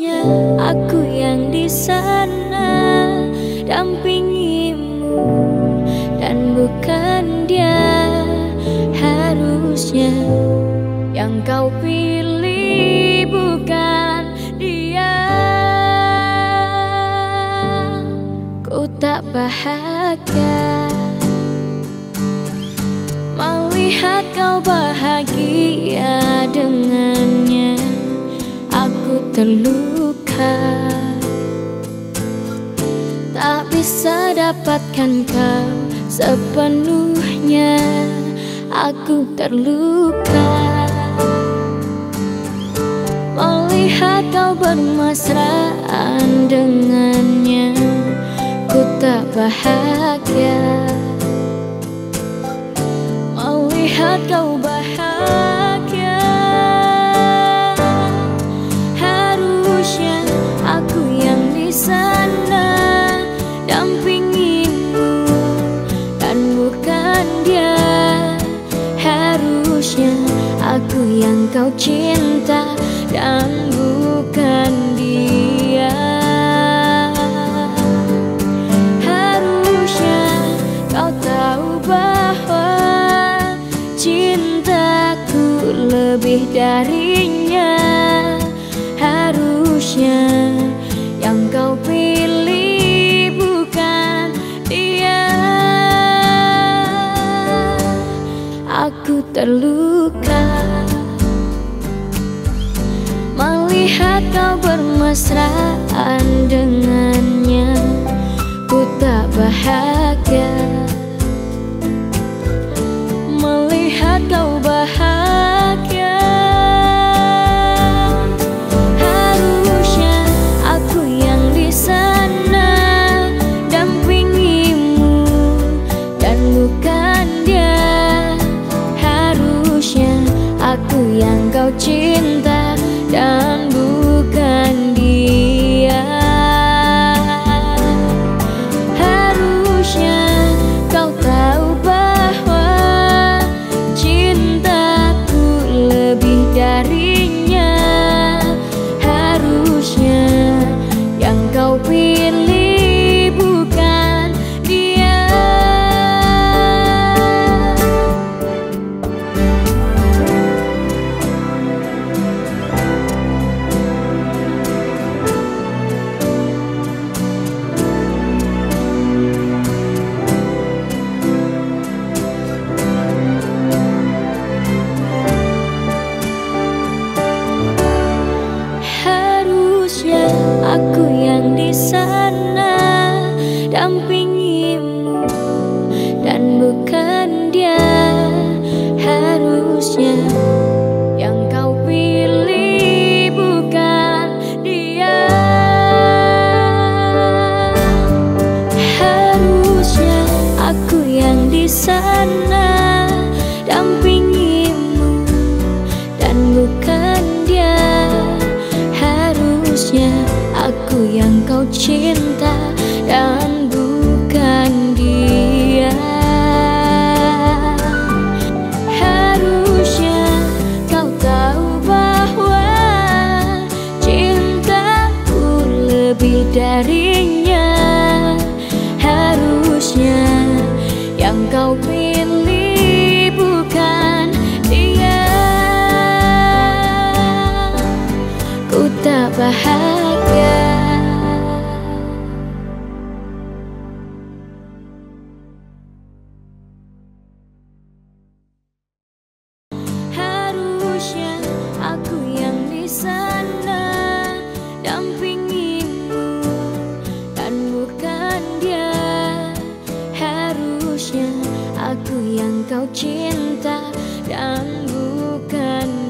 seharusnya aku yang di sana dampingimu dan bukan dia. Harusnya yang kau pilih bukan dia. Ku tak bahagia melihat kau bahagia dengannya. Aku terluka, tak bisa dapatkan kau sepenuhnya. Aku terluka melihat kau bermesraan dengannya. Ku tak bahagia melihat kau bahagia. Harusnya aku yang di sana dampingimu dan bukan dia. Harusnya aku yang kau cinta dan bukan dia. Harusnya kau tahu bahwa cintaku lebih darinya. Harusnya yang kau pilih bukan dia. Aku terluka melihat kau bermesraan dengannya. Ku tak bahagia melihat kau bahagia. Harusnya aku yang di sana dampingimu dan bukan dia. Harusnya aku yang kau cinta dan bukan dia. Harusnya kau tahu bahwa cintaku lebih darinya. Harusnya yang kau pilih bukan dia. Aku yang di sana dampingimu dan bukan dia. Harusnya yang kau pilih bukan dia. Harusnya aku yang di sana dampingimu dan bukan dia. Harusnya aku yang kau cinta dan bukan dia. Harusnya kau tahu bahwa cintaku lebih darinya. Harusnya yang kau pilih bukan dia. Ku tak bahagia. Harusnya aku yang di sana dampingimu dan bukan dia. Harusnya aku yang kau cinta dan bukan dia.